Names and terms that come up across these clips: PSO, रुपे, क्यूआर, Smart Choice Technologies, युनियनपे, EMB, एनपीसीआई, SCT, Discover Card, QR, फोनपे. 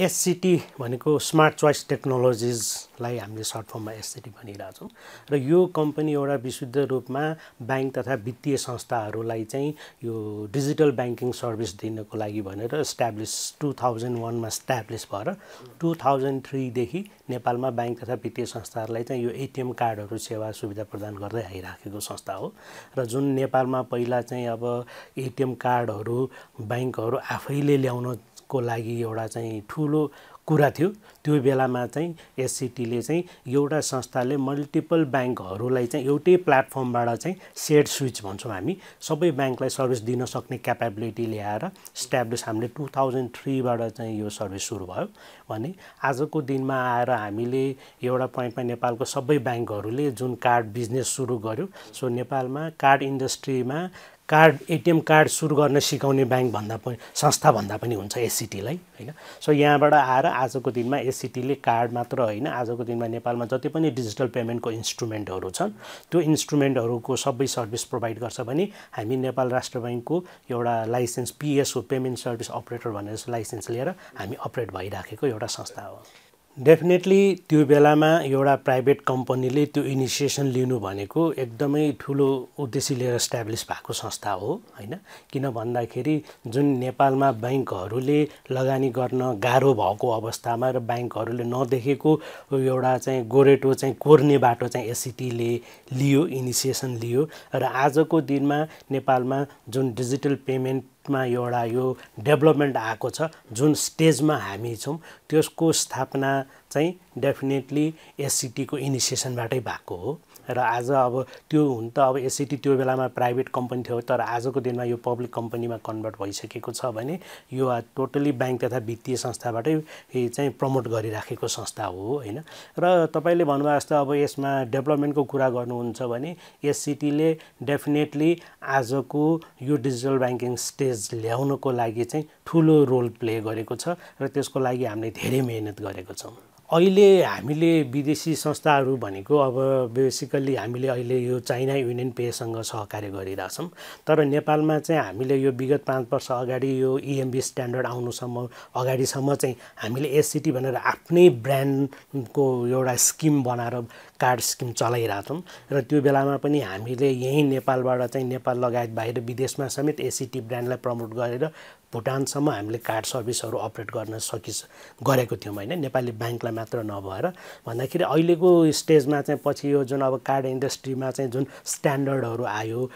SCT भनेको Smart Choice Technologies लाई हामीले शॉर्ट फर्म में SCT भनिरहेका छौं र यो कम्पनी एउटा विशुद्ध रूपमा बैंक तथा वित्तीय संस्थाहरूलाई चाहिँ यो डिजिटल बैंकिङ सर्भिस दिनको लागि भनेर एस्टाब्लिश 2001 मा एस्टाब्लिश भएर 2003 देखि नेपालमा बैंक तथा वित्तीय संस्थाहरूलाई चाहिँ यो एटीएम कार्डहरु सेवा सुविधा प्रदान गर्दै आइराखेको संस्था हो र जुन नेपालमा पहिला चाहिँ अब एटीएम कार्डहरु बैंकहरु आफैले ल्याउन को लागि एउटा चाहिँ ठूलो कुरा थियो त्यो बेलामा चाहिँ एससीटी ले चाहिँ एउटा संस्थाले मल्टिपल बैंकहरुलाई चाहिँ एउटै प्लेटफर्मबाट चाहिँ सेट स्विच भन्छौं हामी सबै बैंकलाई सर्भिस दिन सक्ने क्यापेबिलिटी ल्याएर एस्टाब्लिश हामीले 2003 बाट चाहिँ यो सर्भिस सुरु भयो भने आजको दिनमा आएर हामीले एउटा प्वाइन्टमा नेपालको सबै बैंकहरुले जुन कार्ड बिजनेस सुरु गर्यो सो नेपालमा कार्ड इन्डस्ट्रीमा कार्ड एटीएम कार्ड सुरु गर्न सिकाउने बैंक भन्दा पनि संस्था भन्दा पनि हुन्छ एससीटी लाई हैन सो यहाँबाट आएर आजको दिनमा एससीटी ले कार्ड मात्र हैन आजको दिनमा नेपालमा जति पनि डिजिटल पेमेन्टको इन्स्ट्रुमेन्टहरु छन् त्यो इन्स्ट्रुमेन्टहरुको सबै सर्भिस प्रोवाइड गर्छ भने हामी नेपाल राष्ट्र बैंकको एउटा licence PSO payment service operator भनेर लाइसेन्स लिएर हामी अपरेट भइराखेको एउटा संस्था हो डेफिनेटली त्यो बेलामा एउटा प्राइभेट कम्पनीले त्यो इनिशिएसन लिनु भनेको एकदमै ठूलो उद्देश्य लिएर एस्टाब्लिश भएको संस्था हो हैन किन भन्दाखेरि जुन नेपालमा बैंकहरुले लगानी गर्न गाह्रो भएको अवस्थामा र बैंकहरुले नदेखेको एउटा चाहिँ गोरेटो चाहिँ कोर्ने बाटो चाहिँ एससीटी ले लियो इनिशिएसन लियो र आजको दिनमा नेपालमा जुन डिजिटल पेमेन्ट मा एउटा यो डेभलपमेन्ट आएको छ जुन स्टेजमा हामी छौं त्यसको स्थापना चाहिँ डेफिनेटली एससीटी को इनिशिएसनबाटै भएको हो र आज अब त्यो हुन त अब एससीटी त्यो बेलामा प्राइभेट कम्पनी थियो तर आजको दिनमा यो पब्लिक कम्पनीमा कन्भर्ट भइसकेको छ भने यो टोटली बैंक तथा वित्तीय संस्थाबाटै चाहिँ प्रमोट गरिराखेको संस्था हो हैन र तपाईले भन्नुभयो जस्तो अब यसमा डेभलपमेन्टको कुरा गर्नुहुन्छ भने एससीटी ले डेफिनेटली आजको यो डिजिटल बैंकिङ स्टेज ल्याउनको लागि चाहिँ ठूलो रोल प्ले गरेको छ र त्यसको लागि हामीले धेरै मेहनत गरेको छौं अहिले हामीले विदेशी संस्थाहरु भनेको अब बेसिकली हामीले अहिले यो चाइना युनियनपे सँग सहकार्य गरिराछौं तर नेपालमा चाहिँ हामीले यो विगत 5 वर्ष अगाडि यो EMB स्ट्यान्डर्ड आउनुसम्म अगाडि सम्म चाहिँ हामीले एससीटी भनेर आफ्नै ब्रान्ड को एउटा स्किम बनाएर कार्ड स्किम चलाइराछौं र त्यो बेलामा पनि हामीले यही नेपालबाट चाहिँ नेपाल लगायत बाहिर विदेशमा समेत एससीटी ब्रान्डलाई प्रमोट गरेर भुटान सम्म हामीले कार्ड सर्भिसहरु अपरेट गर्न गरेको थियौं हैन नेपाली बैंकलाई मात्र नभएर भन्दाखेरि अहिलेको स्टेजमा चाहिँ पछि यो जुन अब कार्ड इन्डस्ट्रीमा चाहिँ जुन स्ट्यान्डर्डहरु आयो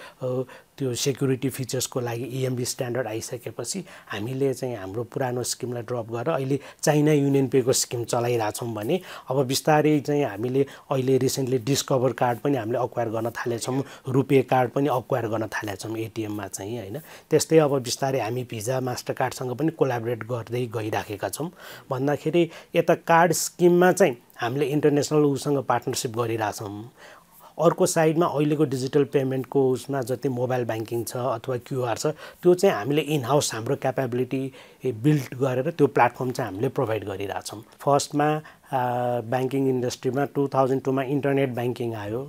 त्यो सेक्युरिटी फिचर्सको लागि EMB स्ट्यान्डर्ड आइसकेपछि हामीले चाहिँ हाम्रो पुरानो स्किमलाई ड्रप गरेर अहिले चाइना युनियनपे को स्किम चलाइराछौं भने अब बिस्तारै चाहिँ हामीले अहिले रिसेन्टली डिस्कभर कार्ड पनि हामीले अक्वायर गर्न थालेछौं रुपे कार्ड पनि अक्वायर गर्न थालेछौं एटीएम मा चाहिँ हैन त्यस्तै अब बिस्तारै हामी भिजा मास्टरकार्ड सँग पनि कोलाबोरेट गर्दै गइराखेका छौं भन्दाखेरि यता कार्ड स्किममा चाहिँ हामीले इन्टरनेशनल उसँग पार्टनरशिप गरिराछौं अर्को साइडमा अहिलेको डिजिटल पेमेन्ट को उसमा जति मोबाइल बैंकिङ छ अथवा QR छ त्यो चाहिँ हामीले इन हाउस हाम्रो क्यापेबिलिटी बिल्ड गरेर त्यो प्लेटफर्म चाहिँ हामीले प्रोवाइड गरिराछौं फर्स्टमा बैंकिङ इन्डस्ट्रीमा 2002 मा इन्टरनेट बैंकिङ आयो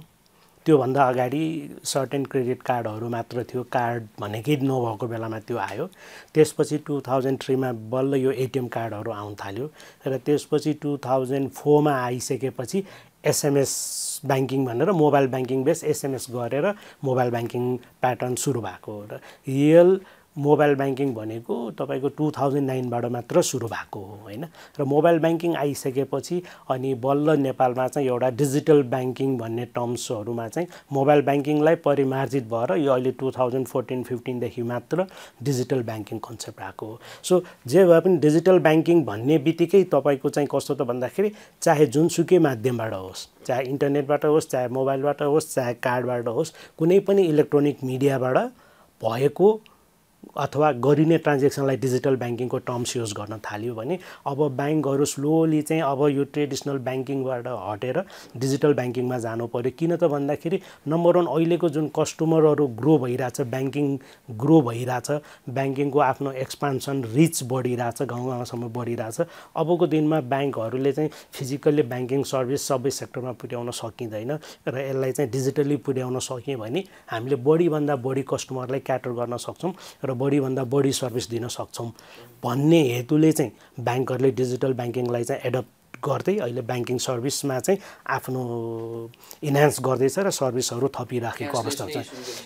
त्यो भन्दा अगाडि सर्टेन क्रेडिट कार्डहरु मात्र थियो कार्ड भनेकै नभएको बेलामा त्यो आयो त्यसपछि 2003 मा बल्ल यो एटीएम कार्डहरु आउन थाल्यो र त्यसपछि 2004 मा आइसकेपछि SMS बैंकिङ भनेर मोबाइल बैंकिङ बेस SMS गरेर मोबाइल बैंकिङ प्याटर्न सुरु भएको हो र रियल मोबाइल बैंकिङ भनेको तपाईको 2009 बाट मात्र सुरु भएको हो हैन र मोबाइल बैंकिङ आइसकेपछि अनि बल्ल नेपालमा चाहिँ एउटा डिजिटल बैंकिङ भन्ने टर्म्सहरुमा चाहिँ मोबाइल बैंकिङलाई परिमार्जित भएर यो अहिले 2014-15 देखि मात्र डिजिटल बैंकिङ कन्सेप्ट आको हो सो जे भए पनि डिजिटल बैंकिङ भन्ने बित्तिकै तपाईको चाहिँ कस्तो त भन्दाखेरि चाहे जुनसुकै माध्यमबाट होस् चाहे इन्टरनेटबाट होस् चाहे मोबाइलबाट होस् चाहे कार्डबाट होस् कुनै पनि इलेक्ट्रोनिक मिडियाबाट भएको अथवा गरिने ट्रान्जेक्सनलाई डिजिटल बैंकिङको टर्म्स युज गर्न थाल्यो भने अब बैंकहरु स्लोली चाहिँ अब यो ट्रेडिशनल बैंकिङबाट हटेर डिजिटल बैंकिङमा जानु पर्यो किन त भन्दाखेरि नम्बर 1 अहिलेको जुन कस्टमरहरु ग्रो भइराछ बैंकिङ ग्रो भइराछ बैंकिङको आफ्नो एक्सपेन्सन रिच बढिराछ गाउँगाउँसम्म बढिराछ अबको दिनमा बैंकहरुले चाहिँ फिजिकली बैंकिङ सर्भिस सबै सेक्टरमा पुर्याउन सकिदैन र यसलाई चाहिँ डिजिटली पुर्याउन सकिए भने हामीले बढी भन्दा बढी कस्टमरलाई क्याटर गर्न सक्छौं र बढी भन्दा बढी सर्भिस दिन सक्छौं भन्ने हेतुले चाहिँ ब्याङ्कहरुले डिजिटल ब्याङ्किङलाई चाहिँ एडप्ट गर्दै अहिले ब्याङ्किङ सर्भिसमा चाहिँ आफ्नो इन्हान्स गर्दै छ र सर्भिसहरु थपिराखेको अवस्था छ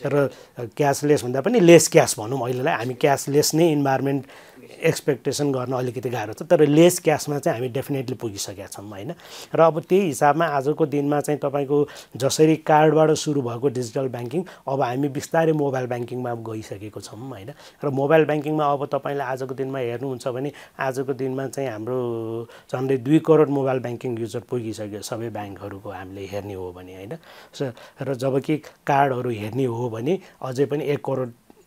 र क्याशलेस भन्दा पनि लेस क्याश भनौं अहिलेलाई हामी क्याशलेस नै इन्भाइरोनमेन्ट एक्सपेक्टेसन गर्न अलिकति गाह्रो छ तर लेस क्याशमा चाहिँ हामी डेफिनेटली पुगिसकेका छौं हैन र अब त्यही हिसाबमा आजको दिनमा चाहिँ तपाईको जसरी कार्डबाट सुरु भएको डिजिटल ब्याङ्किङ अब हामी बिस्तारै मोबाइल ब्याङ्किङमा गइसकेको छौं हैन र मोबाइल ब्याङ्किङमा अब तपाईले आजको दिनमा हेर्नुहुन्छ भने आजको दिनमा चाहिँ हाम्रो झन्डै 2 करोड मोबाइल ब्याङ्किङ युजर पुगिसक्यो सबै ब्याङ्कहरुको हामीले हेर्ने हो भने हैन र जबकि कार्डहरु हेर्ने हो भने अझै पनि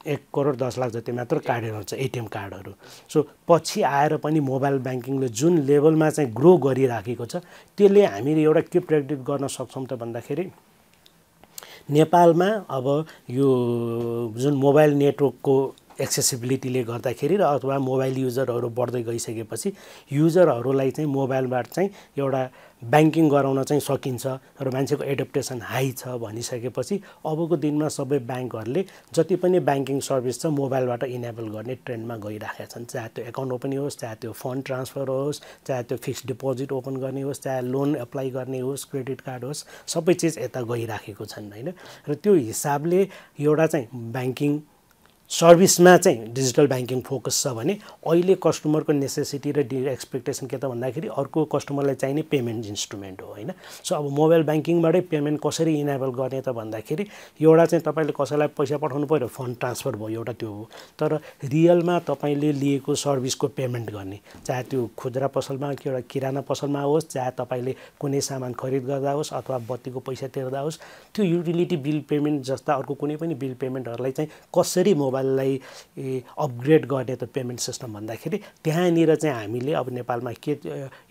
1 करोड 10 लाख जति मात्र कार्डहरु हुन्छ एटीएम कार्डहरु सो पछि आएर पनि मोबाइल ब्याङ्किङले जुन लेभलमा चाहिँ ग्रो गरिराखेको छ त्यसले हामीले एउटा के प्रेडिक्ट गर्न सक्छौं त भन्दाखेरि नेपालमा अब यो जुन मोबाइल नेटवर्कको एक्सेसिबिलिटीले गर्दाखेरि र अथवा मोबाइल युजरहरु बढ्दै गइसकेपछि युजरहरुलाई चाहिँ मोबाइलबाट चाहिँ एउटा ब्याङ्किङ गराउन चाहिँ सकिन्छ र मान्छेको एडप्टेसन हाई छ भनिसकेपछि अबको दिनमा सबै ब्याङ्कहरुले जति पनि ब्याङ्किङ सर्भिस छ मोबाइलबाट इनेबल गर्ने ट्रेन्डमा गइराखेका छन् चाहे त्यो अकाउन्ट ओपनिङ होस् चाहे त्यो फन्ड ट्रान्सफर होस् चाहे त्यो फिक्स्ड डिपोजिट ओपन गर्ने होस् चाहे लोन अप्लाई गर्ने होस् क्रेडिट कार्ड होस् सबै चीज एता गइराखेको छन् हैन र त्यो हिसाबले एउटा चाहिँ ब्याङ्किङ सर्भिसमा चाहिँ डिजिटल ब्याङ्किङ फोकस छ भने अहिले कस्टमरको नेसेसिटी र एक्सपेक्टेसन के त भन्दाखेरि अर्को कस्टमरलाई चाहिने पेमेन्ट इन्स्ट्रुमेन्ट हो हैन सो अब मोबाइल ब्याङ्किङबाटै पेमेन्ट कसरी इनेबल गर्ने त भन्दाखेरि एउटा चाहिँ तपाईले कसैलाई पैसा पठाउनु पर्यो फन्ड ट्रान्सफर भयो एउटा त्यो हो तर रियलमा तपाईले लिएको सर्भिसको पेमेन्ट गर्ने चाहे त्यो खुद्रा पसलमा कि एउटा किराना पसलमा होस् चाहे तपाईले कुनै सामान खरिद गर्दा होस् अथवा बत्तीको पैसा तिर्दा होस् त्यो युटिलिटी बिल पेमेन्ट जस्ता अर्को कुनै पनि बिल पेमेन्टहरुलाई चाहिँ कसरी मोबाइललाई अपग्रेड गर्ने त पेमेन्ट सिस्टम भन्दाखेरि त्यहाँनिर चाहिँ हामीले अब नेपालमा के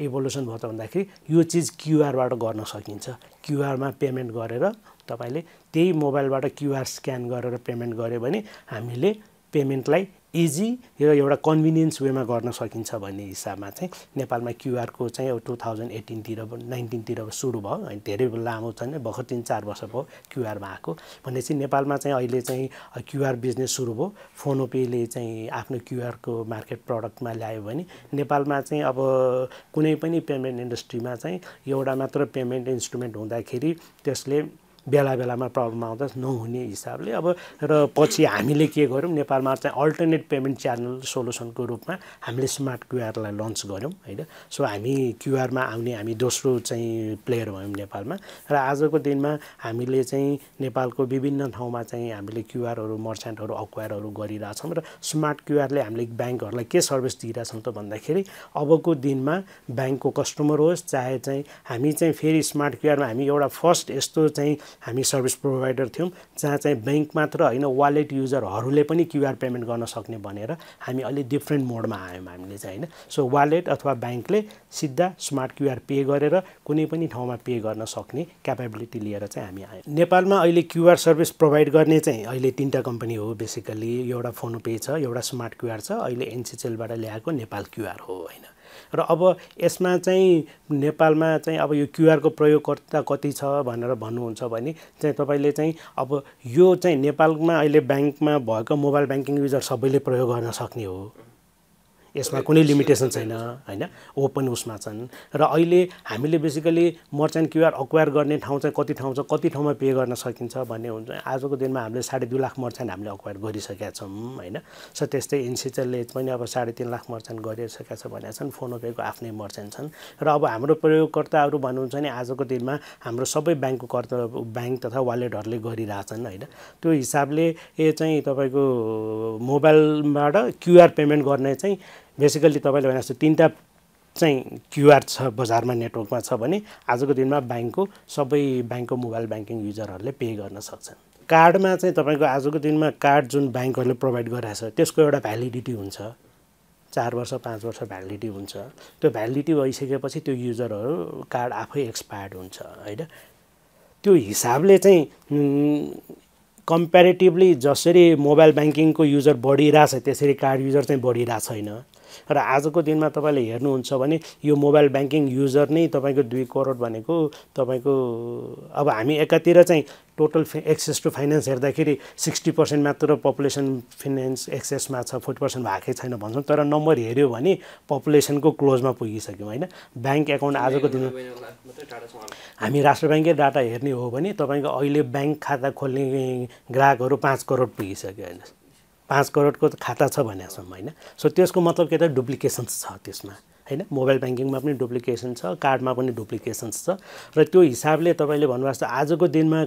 इभोल्युसन भयो त भन्दाखेरि यो चीज क्यूआर बाट गर्न सकिन्छ क्यूआर मा पेमेन्ट गरेर तपाईले त्यही मोबाइलबाट क्यूआर स्क्यान गरेर पेमेन्ट गरे भने हामीले पेमेन्टलाई इजी र एउटा कन्भिनियन्स वेमा गर्न सकिन्छ भन्ने हिसाबमा चाहिँ नेपालमा क्यूआर को चाहिँ 2018 तिर 19 तिर सुरु भयो अनि धेरै लामो छैन भर्खर 3-4 वर्ष भयो क्यूआर मा आको भनेपछि नेपालमा चाहिँ अहिले चाहिँ क्यूआर बिजनेस सुरु भयो फोनपेले चाहिँ आफ्नो क्यूआर को मार्केट प्रोडक्टमा ल्यायो भने नेपालमा चाहिँ अब कुनै पनि पेमेन्ट इन्डस्ट्रीमा चाहिँ एउटा मात्र पेमेन्ट इन्स्ट्रुमेन्ट हुँदाखेरि त्यसले बेला बेलामा प्रब्लम आउँदा नहुने हिसाबले अब र पछि हामीले के गर्यौं नेपालमा चाहिँ अल्टरनेट पेमेन्ट च्यानल सोलुसनको रूपमा हामीले स्मार्ट क्यूआर लाई लन्च गर्यौं हैन सो हामी क्यूआर मा आउने हामी दोस्रो चाहिँ प्लेयर भयौं नेपालमा र आजको दिनमा हामीले चाहिँ नेपालको विभिन्न ठाउँमा चाहिँ हामीले क्यूआर हरु मर्चेन्टहरु अक्वायरहरु गरिराछौं र स्मार्ट क्यूआर ले हामीले ब्याङ्कहरुलाई के सर्भिस दिइराछौं त भन्दाखेरि अबको दिनमा ब्याङ्कको कस्टमर होस् चाहे चाहिँ हामी चाहिँ फेरि स्मार्ट क्यूआर मा हामी एउटा फर्स्ट यस्तो चाहिँ हामी सर्भिस प्रोवाइडर थियौं जहाँ चाहिँ बैंक मात्र हैन वालेट युजरहरुले पनि क्यूआर पेमेन्ट गर्न सक्ने भनेर हामी अलि डिफरेन्ट मोडमा आयौं हामीले चाहिँ हैन सो वालेट अथवा बैंकले सिधा स्मार्ट क्यूआर पे गरेर कुनै पनि ठाउँमा पे गर्न सक्ने क्यापेबिलिटी लिएर चाहिँ हामी आयौं नेपालमा अहिले क्यूआर सर्भिस प्रोवाइड गर्ने चाहिँ अहिले तीनटा कम्पनी हो बेसिकली एउटा फोनपे छ एउटा स्मार्ट क्यूआर छ अहिले एनसीसीएल बाट ल्याएको नेपाल क्यूआर हो हैन र अब यसमा चाहिँ नेपालमा चाहिँ अब यो क्यूआर को प्रयोगकर्ता कति छ भनेर भन्नुहुन्छ भने चाहिँ तपाईले चाहिँ अब यो चाहिँ नेपालमा अहिले बैंकमा भएको मोबाइल बैंकिङ युजर सबैले प्रयोग गर्न सक्ने हो यसमा कुनै लिमिटेसन छैन हैन ओपन उसमा छन् र अहिले हामीले बेसिकली मर्चेन्ट क्यूआर अक्वायर गर्ने ठाउँ चाहिँ कति ठाउँ छ कति ठाउँमा पे गर्न सकिन्छ भन्ने हुन्छ आजको दिनमा हामीले 2.5 लाख मर्चेन्ट हामीले अक्वायर गरिसकेका छौं हैन सो त्यस्तै एनसीसीएल ले पनि अब 3.5 लाख मर्चेन्ट गरिसकेका छ भनेका छन् फोनपेको आफ्नै मर्चेन्ट छन् र अब हाम्रो प्रयोगकर्ताहरु भन्नुहुन्छ नि आजको दिनमा हाम्रो सबै बैंकको कर्ता बैंक तथा वालेटहरुले गरिराछन् हैन त्यो हिसाबले ए चाहिँ तपाईको मोबाइलबाट क्यूआर पेमेन्ट गर्ने चाहिँ बेसिकली तपाईले भने जस्तो तीनटा चाहिँ क्यूआर छ बजारमा नेटवर्कमा छ भने आजको दिनमा बैंकको सबै बैंकको मोबाइल बैंकिङ युजरहरुले पे गर्न सक्छन् कार्डमा चाहिँ तपाईको आजको दिनमा कार्ड जुन बैंकहरुले प्रोवाइड गरिरहेछ त्यसको एउटा भ्यालिडिटी हुन्छ 4 वर्ष 5 वर्ष भ्यालिडिटी हुन्छ त्यो भ्यालिडिटी भइसकेपछि त्यो युजरहरु कार्ड आफै एक्सपायर्ड हुन्छ हैन त्यो हिसाबले चाहिँ कम्पेरेटिभली जसरी मोबाइल बैंकिङको युजर बढिराछ त्यसरी कार्ड युजर चाहिँ बढिरा छैन र आजको दिनमा तपाईले हेर्नुहुन्छ भने यो मोबाइल बैंकिङ युजर नै तपाईको 2 करोड भनेको तपाईको अब हामी एकातिर चाहिँ टोटल एक्सेस टु फाइनान्स हेर्दाखेरि 60% मात्र पपुलेसन फाइनान्स एक्सेसमा छ 40% बाकी छैन भन्छौ तर नम्बर हेर्यो भने पपुलेसनको क्लोजमा पुगिसक्यो हैन बैंक एकाउन्ट आजको दिनमा हामी राष्ट्र बैंकको डाटा हेर्ने हो भने तपाईको अहिले बैंक खाता खोल्ने ग्राहकहरु 5 करोड पुगिसक्यो हैन 5 करोडको खाता छ भन्यासम्म हैन सो त्यसको मतलब के त डुप्लिकेशन्स छ त्यसमा हैन मोबाइल बैंकिङमा पनि डुप्लिकेशन छ कार्डमा पनि डुप्लिकेशन्स छ र त्यो हिसाबले तपाईले भन्नुवास्ता आजको दिनमा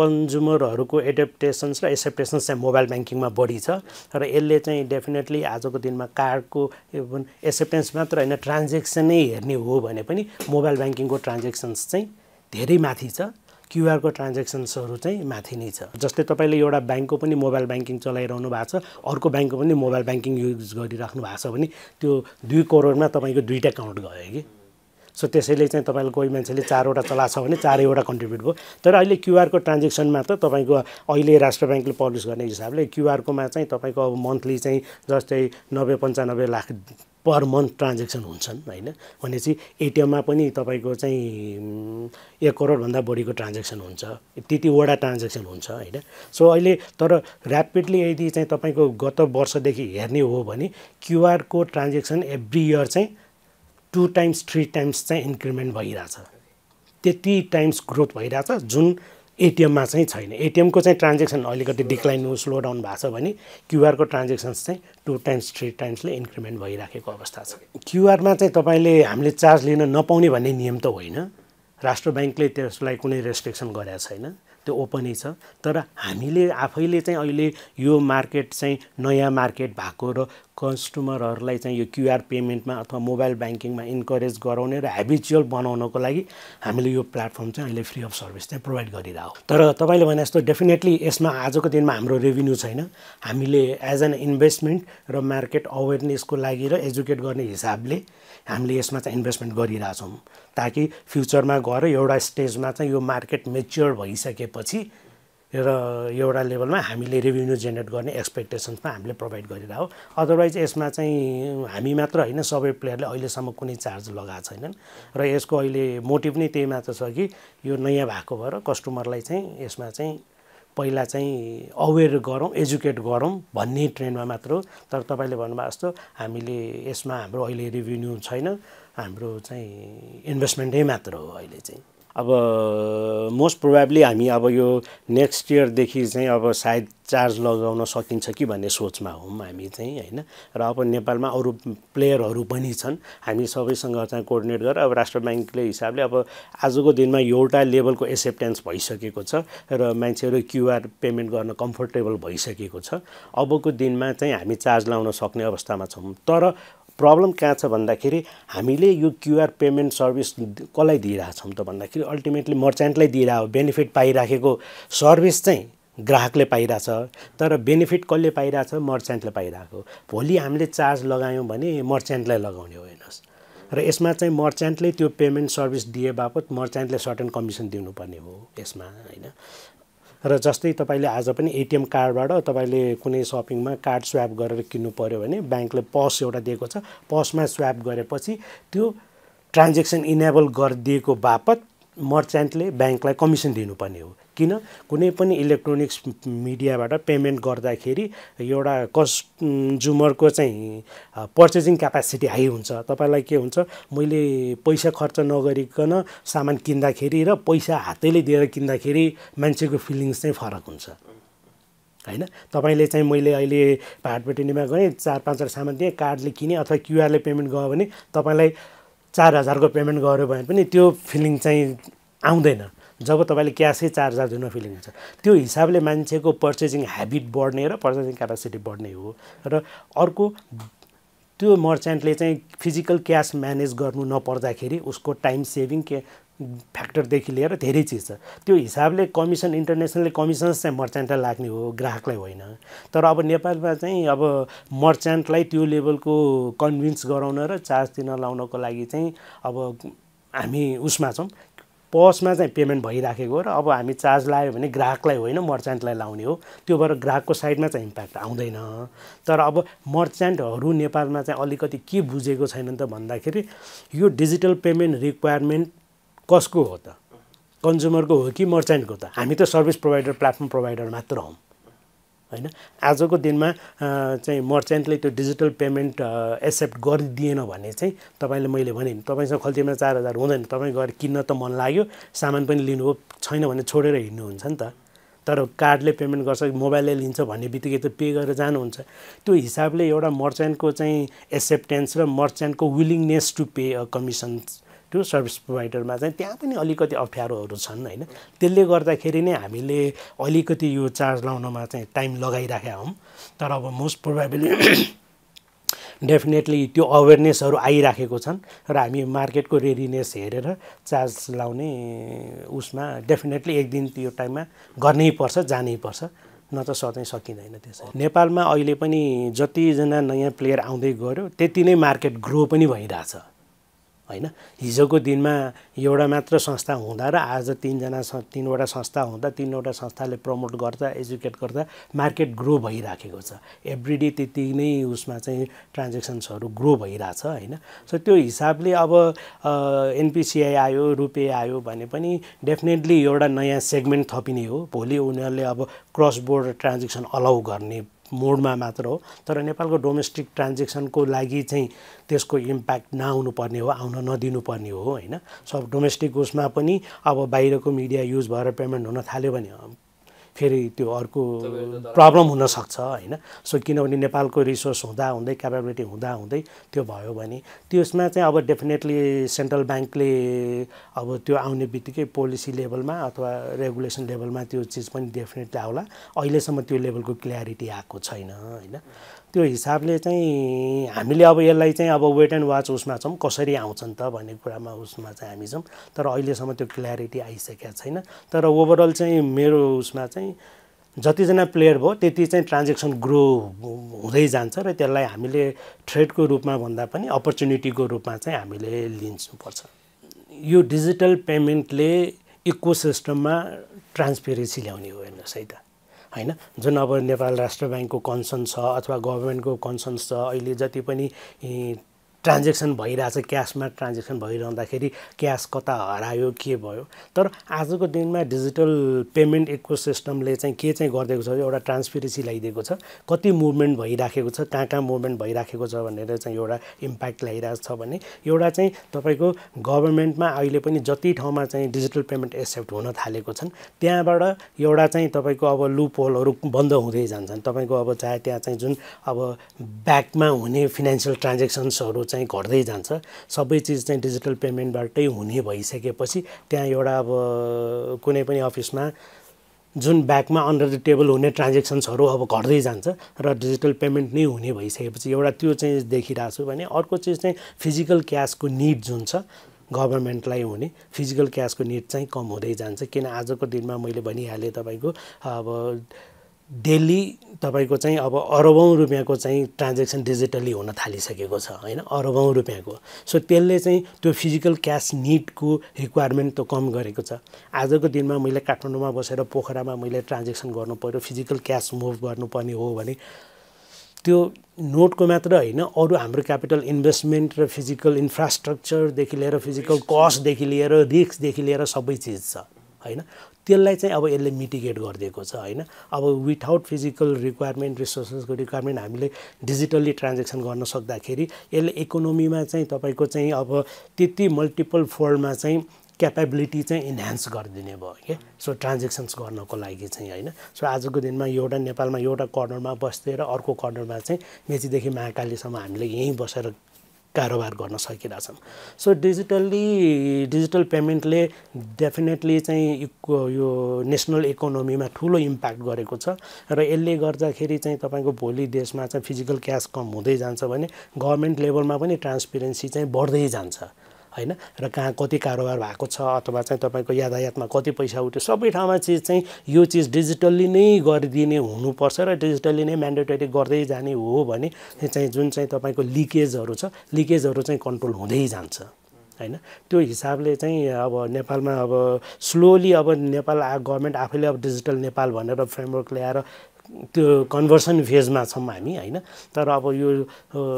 कन्ज्युमरहरुको एडप्टेशन्स र एक्सेप्टेशन्स चाहिँ मोबाइल बैंकिङमा बढी छ र यसले चाहिँ डेफिनेटली आजको दिनमा कार्डको इभन एक्सेप्टेन्स मात्र हैन ट्रान्ज्याक्सन नै हेर्ने हो भने पनि मोबाइल बैंकिङको ट्रान्ज्याक्सन्स चाहिँ धेरै माथि छ QR को ट्रान्ज्याक्सन्सहरु चाहिँ माथि नै छ जस्तै तपाईले एउटा बैंकको पनि मोबाइल बैंकिङ चलाइराउनु भएको छ अर्को बैंकको पनि मोबाइल बैंकिङ युज गरिराख्नु भएको छ भने त्यो 2 करोडमा तपाईको दुईटा अकाउन्ट गयो के सो त्यसैले चाहिँ तपाईले कोही मान्छेले चारवटा चलाछ भने चारैवटा कन्ट्रिब्युट भयो तर अहिले QR को ट्रान्ज्याक्सनमा त तपाईको अहिले राष्ट्र बैंकले पब्लिश गर्ने हिसाबले QR कोमा चाहिँ तपाईको अब मन्थली चाहिँ जस्तै 90-95 लाख पर मन्थ ट्रान्ज्याक्सन हुन्छन् हैन भनेपछि एटीएम मा पनि तपाईको चाहिँ 1 करोड भन्दा बढीको ट्रान्ज्याक्सन हुन्छ त्यति वडा ट्रान्ज्याक्सन हुन्छ हैन सो अहिले तर र्यापिडली यदि चाहिँ तपाईको गत वर्ष देखि हेर्ने हो भने क्यूआर को ट्रान्ज्याक्सन एभ्री इयर चाहिँ 2 टाइम्स 3 टाइम्स चाहिँ इन्क्रिमेन्ट भइराछ त्यति टाइम्स ग्रोथ भइराछ जुन एटीएम मा चाहिँ छैन एटीएम को चाहिँ ट्रान्ज्याक्सन अलिकति डिक्लाइन हो स्लो डाउन भएको छ भने क्यूआर को ट्रान्ज्याक्सन्स चाहिँ 2 टाइम्स 3 टाइम्स ले इन्क्रिमेन्ट भइराखेको अवस्था छ क्यूआर मा चाहिँ तपाईले हामीले चार्ज लिन नपाउने भन्ने नियम त होइन राष्ट्र बैंकले त्यसलाई कुनै रेस्ट्रिक्सन गरेको छैन त्यो ओपन छ तर हामीले आफैले चाहिँ अहिले यो मार्केट चाहिँ नयाँ मार्केट भएको र कस्टमरहरुलाई चाहिँ यो क्यूआर पेमेन्टमा अथवा मोबाइल बैंकिङमा इन्करेज गराउने र हेबिचुअल बनाउनको लागि हामीले यो प्लेटफर्म चाहिँ अहिले फ्री अफ सर्भिस चाहिँ प्रोवाइड गरिराउ तर तपाईले भने जस्तो डेफिनेटली यसमा आजको दिनमा हाम्रो रेभिन्यू छैन हामीले एज एन इन्भेस्टमेन्ट र मार्केट अवेयरनेसको लागि र एजुकेट गर्ने हिसाबले हामीले यसमा चाहिँ इन्भेस्टमेन्ट गरिराछौं ताकि फ्युचरमा गएर एउटा स्टेजमा चाहिँ यो मार्केट मेच्योर भइसकेपछि र एउटा लेभलमा हामीले रेभिन्यू जेनेरेट गर्ने एक्सपेक्टेशन्समा हामीले प्रोवाइड गरिराउ अदरवाइज यसमा चाहिँ हामी मात्र हैन सबै प्लेयरले अहिले सम्म कुनै चार्ज लगाएको छैनन् र यसको अहिले मोटिभ नै त्यही मात्र छ कि यो नयाँ भएको भएर कस्टमरलाई चाहिँ यसमा चाहिँ पहिला चाहिँ अवेयर गरौं एजुकेट गरौं भन्ने ट्रेन्डमा मात्र तर तपाईले भन्नुभयो जस्तो हामीले यसमा हाम्रो अहिले रेभिन्यू छैन हाम्रो चाहिँ इन्भेस्टमेन्टै मात्र हो अहिले चाहिँ अब मोस्ट प्रोबेबली हामी अब यो नेक्स्ट इयर देखि चाहिँ अब सायद चार्ज लगाउन सकिन्छ कि भन्ने सोचमा हौं हामी चाहिँ हैन र अब नेपालमा अरु प्लेयरहरु पनि छन् हामी सबैसँग चाहिँ कोर्डिनेट गरेर अब राष्ट्र बैंकले हिसाबले अब आजको दिनमा एउटा लेभलको एक्सेप्टेन्स भइसकेको छ र मान्छेहरु क्यूआर पेमेन्ट गर्न कम्फर्टेबल भइसकेको छ अबको दिनमा चाहिँ हामी चार्ज लगाउन सक्ने अवस्थामा छौं तर प्रब्लम कहाँ छ भन्दाखेरि हामीले यो क्यूआर पेमेन्ट सर्भिस कसलाई दिइरा छौं त भन्दाखेरि अल्टिमेटली मर्चेन्टलाई दिइरा हो बेनिफिट पाइराखेको सर्भिस चाहिँ ग्राहकले पाइरा छ तर बेनिफिट कसले पाइरा छ मर्चेन्टले पाइराको भोलि हामीले चार्ज लगायौं भने मर्चेन्टलाई लगाउने हो हैनस् र यसमा चाहिँ मर्चेन्टले त्यो पेमेन्ट सर्भिस दिए बापत मर्चेन्टले सर्टेन कमिसन दिनुपर्ने हो यसमा हैन र जस्तै तपाईले आज पनि एटीएम कार्डबाट तपाईले कुनै शपिङमा कार्ड स्वाप गरेर किन्नु पर्यो भने बैंकले पस एउटा दिएको छ पसमा स्वाप गरेपछि त्यो ट्रान्ज्याक्सन इनेबल गरिदिएको बापत मर्चेन्टले बैंकलाई कमिसन दिनुपर्ने हो किन कुनै पनि इलेक्ट्रोनिक्स मिडियाबाट पेमेन्ट गर्दाखेरि एउटा कन्ज्युमरको चाहिँ पर्चेजिङ क्यापासिटी हाई हुन्छ तपाईलाई के हुन्छ मैले पैसा खर्च नगरिकन सामान किन्दाखेरि र पैसा हातैले दिएर किन्दाखेरि मान्छेको फिलिङ्स चाहिँ फरक हुन्छ हैन तपाईले चाहिँ मैले अहिले भाटपेटिनीमा गए 4-5 वटा सामान दिए कार्डले किने अथवा क्यूआर ले पेमेन्ट गयो भने तपाईलाई 4000 को पेमेन्ट गर्यो भने पनि त्यो फिलिङ चाहिँ आउँदैन जब तपाईले क्याशै 4000 दिनु फिलिङ हुन्छ त्यो हिसाबले मान्छेको पर्चेजिङ ह्याबिट बढ्ने र पर्चेजिङ क्यापासिटी बढ्ने हो र अर्को त्यो मर्चेन्टले चाहिँ फिजिकल क्याश म्यानेज गर्नु नपर्दाखेरि उसको टाइम सेभिङ के फ्याक्टर देखि लिएर धेरै चीज छ त्यो हिसाबले कमिसन इन्टरनेशनल कमिसन्स चाहिँ मर्चेन्टलाई लाग्ने हो ग्राहकलाई होइन तर अब नेपालमा चाहिँ अब मर्चेन्टलाई त्यो लेभलको कन्भिन्स गराउन र चार्ज दिन लाउनको लागि चाहिँ अब हामी उसमा छौं पोस्टमा चाहिँ पेमेन्ट भइराखेको र अब हामी चार्ज लायो भने ग्राहकलाई होइन मर्चेन्टलाई लाउने हो त्यो भएर ग्राहकको साइडमा चाहिँ इम्प्याक्ट आउँदैन तर अब मर्चेन्टहरु नेपालमा चाहिँ अलिकति के बुझेको छैनन् त भन्दाखेरि यो डिजिटल पेमेन्ट रिक्वायरमेन्ट कसको हो त कन्ज्युमरको हो कि मर्चेन्टको त हामी त सर्भिस प्रोवाइडर प्लेटफर्म प्रोवाइडर मात्र हौं हैन आजको दिनमा चाहिँ मर्चेन्टले त्यो डिजिटल पेमेन्ट एक्सेप्ट गरिदिएन भने चाहिँ तपाईले मैले भने तपाईसँग खल्तीमा 4000 हुँदैन तपाई गएर किन्न त मन लाग्यो सामान पनि लिनु हो छैन भने छोडेर हिड्नु हुन्छ नि त तर कार्डले पेमेन्ट गर्छ मोबाइलले लिन्छ भन्नेबित्तिकै त पे गरेर जानु हुन्छ त्यो हिसाबले एउटा मर्चेन्टको चाहिँ एक्सेप्टेन्स र मर्चेन्टको willingness to pay a commission त्यो सर्भिस प्रोवाइडरमा चाहिँ त्यहाँ पनि अलिकति अप्ठ्यारोहरू छन् हैन त्यसले गर्दाखेरि नै हामीले अलिकति यो चार्ज लाउनमा चाहिँ टाइम लगाइराखेका हौं तर अब मोस्ट प्रोबेबली डेफिनेटली त्यो अवेयरनेसहरू आइराखेको छन् र हामी मार्केटको रेडिनेस हेरेर चार्ज लाउने उसमा डेफिनेटली एक दिन त्यो टाइममा गर्नै पर्छ जानै पर्छ न त सधैं सकिदैन त्यसै नेपालमा अहिले पनि जति जना नयाँ प्लेयर आउँदै गयो त्यति नै मार्केट ग्रो पनि भइराछ हैन हिजोको दिनमा एउटा मात्र संस्था हुँदा र आज तीनवटा संस्था हुँदा तीनवटा संस्थाले प्रमोट गर्दा एजुकेट गर्दा मार्केट ग्रो भइराखेको छ एभ्री डे त्यति नै उसमा चाहिँ ट्रान्ज्याक्सन्सहरु ग्रो भइराछ हैन सो त्यो हिसाबले अब एनपीसीआई आयो रुपे आयो भने पनि डेफिनेटली एउटा नयाँ सेगमेन्ट थपिने हो भोलि उनीहरुले अब क्रस बोर्डर ट्रान्ज्याक्सन अलाउ गर्ने मोडमा मात्र हो तर नेपालको डोमेस्टिक ट्रान्ज्याक्सनको लागि चाहिँ त्यसको इम्प्याक्ट नआउनु पर्ने हो आउन नदिनु पर्ने हो हैन सब डोमेस्टिक उसमा पनि अब बाहिरको मिडिया युज भएर पेमेन्ट हुन थाल्यो भने फेरि त्यो अर्को प्रब्लम हुन सक्छ हैन सो किनभने नेपालको रिसोर्स हुँदा हुँदै क्यापेबिलिटी हुँदा हुँदै त्यो भयो भने त्यसमा चाहिँ अब डेफिनेटली सेन्ट्रल बैंकले अब त्यो आउने बित्तिकै पोलिसी लेभलमा अथवा रेगुलेसन लेभलमा त्यो चीज पनि डेफिनेटली आउला अहिले सम्म त्यो लेभलको क्ल्यारिटी आएको छैन हैन त्यो हिसाबले चाहिँ हामीले अब यसलाई चाहिँ अब वेट एन्ड वाच उसमा छम कसरी आउँछन् त भन्ने कुरामा उसमा चाहिँ हामी छम तर अहिले सम्म त्यो क्ल्यारिटी आइसकेको छैन तर ओभरअल चाहिँ मेरो उसमा चाहिँ जति जना प्लेयर भयो त्यति चाहिँ ट्रान्ज्याक्सन ग्रो हुँदै जान्छ र त्यसलाई हामीले ट्रेडको रूपमा भन्दा पनि अपर्च्युनिटीको रूपमा चाहिँ हामीले लिन्छु पर्छ यो डिजिटल पेमेन्टले इकोसिस्टममा ट्रान्सपेरेन्सी ल्याउने हो हेर्नुस् है त हैन जुन अब नेपाल राष्ट्र बैंकको कन्सर्न छ अथवा गभर्नमेन्टको कन्सर्न छ अहिले जति पनि ट्रान्ज्याक्सन भइराछ क्याशमा ट्रान्ज्याक्सन भइरहँदाखेरि क्याश कता हरायो के भयो तर आजको दिनमा डिजिटल पेमेन्ट इकोसिस्टमले चाहिँ के चाहिँ गर्दैको छ एउटा ट्रान्सपेरेन्सी ल्याइदिएको छ कति मुभमेन्ट भइराखेको छ कहाँ मुभमेन्ट भइराखेको छ भनेर चाहिँ एउटा इम्प्याक्ट ल्याइराछ छ भने एउटा चाहिँ तपाईको गभर्नमेन्टमा अहिले पनि जति ठाउँमा चाहिँ डिजिटल पेमेन्ट एक्सेप्ट हुन थालेको छन् त्यहाँबाट एउटा चाहिँ तपाईको अब लूप होलहरु बन्द हुँदै जान्छन् तपाईको अब चाहे त्यहाँ चाहिँ जुन अब ब्याकमा हुने फाइनान्शियल ट्रान्ज्याक्सन्सहरु चाहिँ घट्दै जान्छ सबै चीज चाहिँ डिजिटल पेमेन्टबाटै हुने भइसकेपछि त्यहाँ एउटा अब कुनै पनि अफिसमा जुन ब्याकमा अन्डर द टेबल हुने ट्रान्ज्याक्सन्सहरु अब घट्दै जान्छ र डिजिटल पेमेन्ट नै हुने भइसकेपछि एउटा त्यो चाहिँ देखिरा छु भने अर्को चीज चाहिँ फिजिकल क्याशको नीड जुन छ गभर्नमेन्टलाई हुने फिजिकल क्याशको नीड चाहिँ कम हुँदै जान्छ किन आजको दिनमा मैले भनिहाले तपाईको अब डेली तपाईको चाहिँ अब अरबौं रुपैयाँको चाहिँ ट्रान्ज्याक्सन डिजिटली हुन थालिसकेको छ हैन अरबौं रुपैयाँको सो त्यसले चाहिँ त्यो फिजिकल क्याश नीडको रिक्वायरमेन्ट त कम गरेको छ आजको दिनमा मैले काठमाडौँमा बसेर पोखरामा मैले ट्रान्ज्याक्सन गर्नु पर्यो फिजिकल क्याश मुभ गर्नुपर्ने हो भने त्यो नोटको मात्र हैन अरु हाम्रो क्यापिटल इन्भेस्टमेन्ट र फिजिकल इन्फ्रास्ट्रक्चर देखि लिएर फिजिकल कस्ट देखि लिएर रिस्क देखि लिएर सबै चीज छ हैन त्यसलाई चाहिँ अब यसले मिटिगेट गर्दिएको छ हैन अब विदाउट फिजिकल रिक्वायरमेन्ट रिसोर्सेसको रिक्वायरमेन्ट हामीले डिजिटली ट्रान्ज्याक्सन गर्न सक्दाखेरि यसले इकोनोमीमा चाहिँ तपाईको चाहिँ अब त्यति मल्टिपल फोल्डमा चाहिँ क्यापेबिलिटी चाहिँ इन्हान्स गर्दिने भयो के सो ट्रान्ज्याक्सन्स गर्नको लागि चाहिँ हैन सो आजको दिनमा एउटा नेपालमा एउटा कर्नरमा बस्दै र अर्को कर्नरमा चाहिँ मेचीदेखि महाकालीसम्म हामीले यही बसेर कारोबार गर्न सकिराछम सो डिजिटल पेमेन्टले डेफिनेटली चाहिँ यो नेशनल इकोनोमीमा ठूलो इम्प्याक्ट गरेको छ र यसले गर्दाखेरि चाहिँ तपाईको भोलि देशमा चाहिँ फिजिकल क्याश कम हुँदै जान्छ भने गभर्नमेन्ट लेभलमा पनि ट्रान्सपेरेन्सी चाहिँ बढ्दै जान्छ हैन र कहाँ कति कारोबार भएको छ अथवा चाहिँ तपाईको यातायातमा कति पैसा उठ्यो सबै ठाउँमा चीज चाहिँ यो चीज डिजिटली नै गरिदिने हुनुपर्छ र डिजिटली नै म्यान्डेटरी गर्दै जाने हो भने चाहिँ जुन चाहिँ तपाईको लिकेजहरु छ लिकेजहरु चाहिँ कन्ट्रोल हुँदै जान्छ हैन त्यो हिसाबले चाहिँ अब नेपालमा अब स्लोली अब नेपाल गभर्नमेन्ट आफैले अब डिजिटल नेपाल भनेर फ्रेमवर्क ल्याएर त्यो कन्भर्सन फेजमा छौं हामी हैन तर अब यो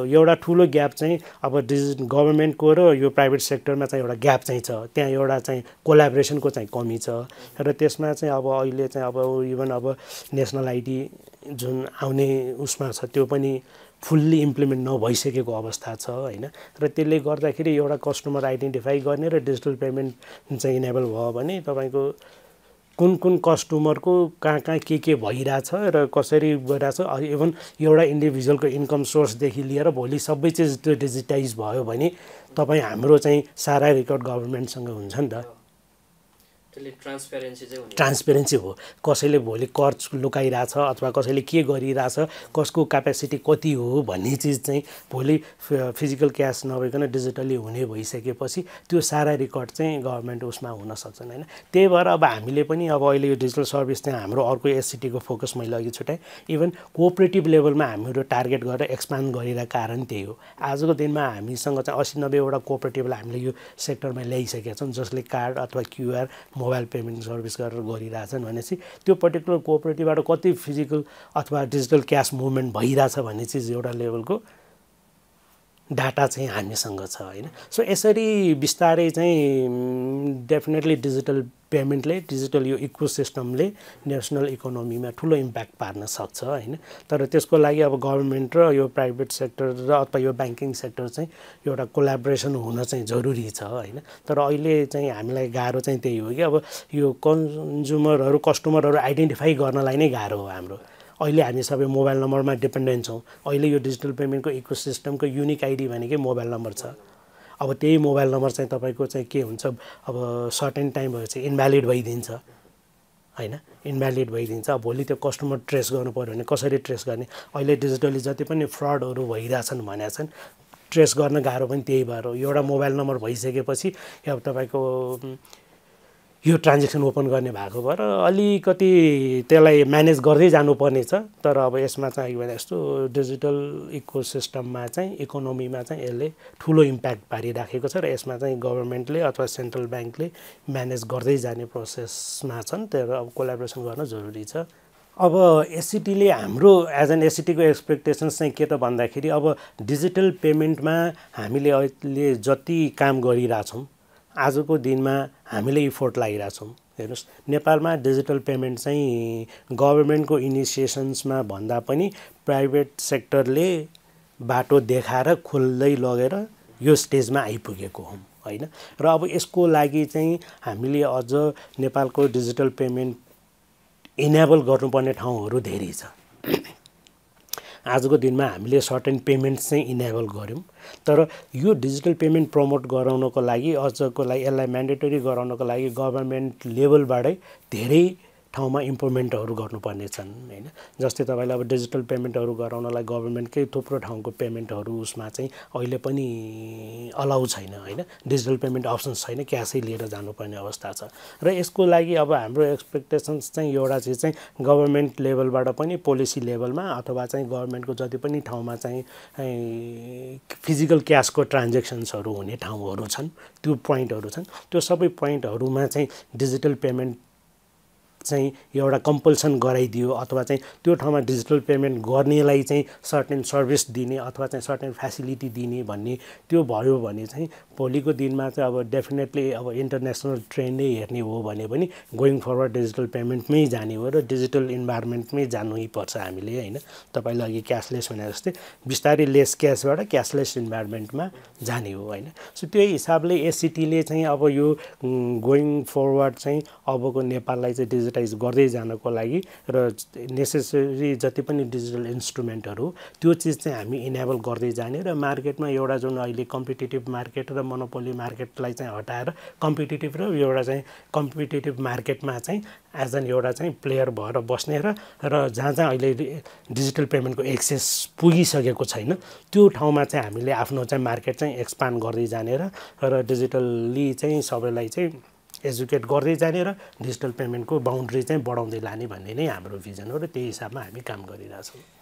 एउटा ठूलो ग्याप चाहिँ अब गभर्नमेन्टको र यो प्राइभेट सेक्टरमा चाहिँ एउटा ग्याप चाहिँ छ त्यहाँ एउटा चाहिँ कोल्याबोरेसनको चाहिँ कमी छ र त्यसमा चाहिँ अब अहिले चाहिँ अब इभन अब नेशनल आईडी जुन आउने उसमा छ त्यो पनि फुल्ली इम्प्लिमेन्ट नभइसकेको अवस्था छ हैन र त्यसले गर्दाखेरि एउटा कस्टमर आइडेन्टिफाई गर्ने र डिजिटल पेमेन्ट चाहिँ इनेबल भयो भने तपाईको कुन कस्टमरको कहाँ के भइराछ र कसरी गइराछ इभन एउटा इन्डिभिजुअलको इन्कम सोर्स देखि लिएर भोलि सबै चीज त्यो डिजिटाइज भयो भने तपाई हाम्रो चाहिँ सारा रेकर्ड गभर्नमेन्ट सँग हुन्छ नि त त्यसले ट्रान्सपेरेन्सी हो कसैले भोलि कर्ज लुकाइराछ अथवा कसैले के गरिराछ कसको क्यापेसिटी कति हो भन्ने चीज चाहिँ भोलि फिजिकल क्याश नभइकन डिजिटली हुने भइसकेपछि त्यो सारा रेकर्ड चाहिँ गभर्नमेन्ट उसमा हुन सक्छ हैन त्यही भएर अब हामीले पनि अब अहिले यो डिजिटल सर्भिस चाहिँ हाम्रो अर्को एससीटी को फोकस मैले अघि छुटाए इभन कोअपरेटिभ लेभलमा हामीहरु टार्गेट गरेर एक्सपान्ड गरिरा कारण त्यही हो आजको दिनमा हामीसँग चाहिँ 80-90 वटा कोअपरेटिभलाई हामीले यो सेक्टरमा ल्याइसकेका छौं जसले कार्ड अथवा क्यूआर मोबाइल पेमेन्ट सर्भिस गरिराछन् भनेपछि त्यो पर्टिकुलर कोअपरेटिभबाट कति फिजिकल अथवा डिजिटल क्याश मूवमेन्ट भइराछ भन्ने चीज एउटा लेभलको डाटा चाहिँ हामीसँग छ हैन सो यसरी विस्तारै चाहिँ डेफिनेटली डिजिटल पेमेन्टले डिजिटल यो इकोसिस्टमले नेशनल इकोनोमीमा ठूलो इम्प्याक्ट पार्न सक्छ हैन तर त्यसको लागि अब गभर्नमेन्ट र यो प्राइभेट सेक्टर र अथवा यो बैंकिङ सेक्टर चाहिँ एउटा कोल्याबोरेसन हुन चाहिँ जरुरी छ हैन तर अहिले चाहिँ हामीलाई गाह्रो चाहिँ त्यही हो कि अब यो कन्ज्युमरहरु कस्टमरहरु आइडेन्टिफाई गर्नलाई नै गाह्रो हो हाम्रो अहिले हामी सबै मोबाइल नम्बरमा डिपेन्डेन्ट छौं अहिले यो डिजिटल पेमेन्टको इकोसिस्टमको युनिक आईडी भनेकै मोबाइल नम्बर छ अब त्यही मोबाइल नम्बर चाहिँ तपाईको चाहिँ के हुन्छ अब सर्टेन टाइम भएपछि इन्भ्यालिड भइदिन्छ हैन इन्भ्यालिड भइदिन्छ अब भोलि त्यो कस्टमर ट्रेस गर्नु पर्यो भने कसरी ट्रेस गर्ने अहिले डिजिटली जति पनि फ्रडहरु भइराछन् भनेका छन् ट्रेस गर्न गाह्रो पनि त्यही भएर एउटा मोबाइल नम्बर भइसकेपछि अब तपाईको यो ट्रान्ज्याक्सन ओपन गर्ने भएको भएर अलिकति त्यसलाई म्यानेज गर्दै जानु पर्ने छ तर अब यसमा चाहिँ भने जस्तो डिजिटल इकोसिस्टममा चाहिँ इकोनोमीमा चाहिँ यसले ठूलो इम्प्याक्ट पारिराखेको छ र यसमा चाहिँ गभर्नमेन्टले अथवा सेन्ट्रल बैंकले म्यानेज गर्दै जाने प्रोसेसमा छन् तर अब कोल्याबोरेसन गर्न जरुरी छ अब एससीटीले हाम्रो एज एन एससीटीको एक्सपेक्टेशन्स चाहिँ के त भन्दाखेरि अब डिजिटल पेमेन्टमा हामीले अहिले जति काम गरिराछौं आजको दिनमा हामीले इफोर्ट लागिराछौं हेर्नुस् नेपालमा डिजिटल पेमेन्ट चाहिँ गभर्नमेन्टको इनिसिएसन्समा भन्दा पनि प्राइभेट सेक्टरले बाटो देखाएर खोल्दै लगेर यो स्टेजमा आइपुगेको हो हैन र अब यसको लागि चाहिँ हामीले अझ नेपालको डिजिटल पेमेन्ट इनेबल गर्नुपर्ने ठाउँहरु धेरै छ आजको दिनमा हामीले सर्टेन पेमेन्ट्स चाहिँ इनेबल गर्यौं तर यो डिजिटल पेमेन्ट प्रमोट गराउनको लागि अझको लागि यसलाई म्यान्डेटरी गराउनको लागि गभर्नमेन्ट लेभलबाटै धेरै ठाउँमा इम्प्रुभमेन्टहरु गर्नुपर्ने छन् हैन जस्तै तपाईले अब डिजिटल पेमेन्टहरु गराउनलाई गभर्नमेन्टकै थुप्रो ठाउँको पेमेन्टहरु उसमा चाहिँ अहिले पनि अलाउ छैन हैन डिजिटल पेमेन्ट अप्सन्स छैन क्याशै लिएर जानुपर्ने अवस्था छ र यसको लागि अब हाम्रो एक्सपेक्टेशन्स चाहिँ एउटा चीज चाहिँ गभर्नमेन्ट लेभलबाट पनि पोलिसी लेभलमा अथवा चाहिँ गभर्नमेन्टको जति पनि ठाउँमा चाहिँ फिजिकल क्याशको ट्रान्ज्याक्सन्सहरु हुने ठाउँहरु छन् त्यो प्वाइन्टहरु छन् त्यो सबै प्वाइन्टहरुमा चाहिँ डिजिटल पेमेन्ट चाहिँ एउटा कम्पल्सन गराइदियो अथवा चाहिँ त्यो ठाउँमा डिजिटल पेमेन्ट गर्नेलाई चाहिँ सर्टेन सर्भिस दिने अथवा चाहिँ सर्टेन फ्यासिलिटी दिने भन्ने त्यो भयो भने चाहिँ भोलिको दिनमा चाहिँ अब डेफिनेटली अब इन्टरनेशनल ट्रेन्ड नै हेर्ने हो भने पनि गोइङ फरवर्ड डिजिटल पेमेन्टमै जाने हो र डिजिटल इन्भाइरोमेन्टमै जानै पर्छ हामीले हैन तपाईले अघि क्याशलेस भने जस्तै बिस्तारै लेस क्याशबाट क्याशलेस इन्भाइरोमेन्टमा जाने हो हैन सो त्यही हिसाबले एससीटीले चाहिँ अब यो गोइङ फरवर्ड चाहिँ अबको नेपाललाई चाहिँ डिजिटल गर्दै जानको लागि र नेसेसरी जति पनि डिजिटल इन्स्ट्रुमेन्टहरु त्यो चीज चाहिँ हामी इनेबल गर्दै जाने र मार्केटमा एउटा जुन अहिले कम्पिटिटिभ मार्केट र मोनोपोली मार्केटलाई चाहिँ हटाएर कम्पिटिटिभ र एउटा चाहिँ कम्पिटिटिभ मार्केटमा चाहिँ एज एन एउटा चाहिँ प्लेयर भएर बस्ने र जहाँ जहाँ अहिले डिजिटल पेमेन्टको एक्सेस पुगिसकेको छैन त्यो ठाउँमा चाहिँ हामीले आफ्नो चाहिँ मार्केट चाहिँ एक्सपान्ड गर्दै जाने र डिजिटल्ली चाहिँ सबैलाई चाहिँ एजुकेट गर्दै जाने र डिजिटल पेमेन्टको बाउन्ड्री चाहिँ बढाउँदै लाने भन्ने नै हाम्रो भिजन हो र त्यही हिसाबमा हामी काम गरिराछौं